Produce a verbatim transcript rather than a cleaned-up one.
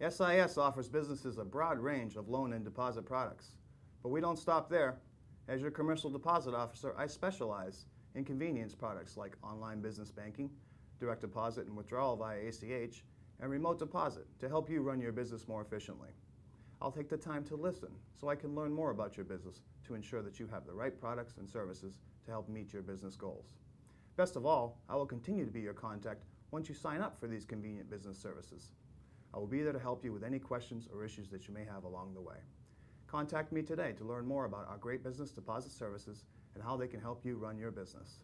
S I S offers businesses a broad range of loan and deposit products. But we don't stop there. As your commercial deposit officer, I specialize in convenience products like online business banking, direct deposit and withdrawal via A C H, and remote deposit to help you run your business more efficiently. I'll take the time to listen so I can learn more about your business to ensure that you have the right products and services to help meet your business goals. Best of all, I will continue to be your contact once you sign up for these convenient business services. I will be there to help you with any questions or issues that you may have along the way. Contact me today to learn more about our great business deposit services and how they can help you run your business.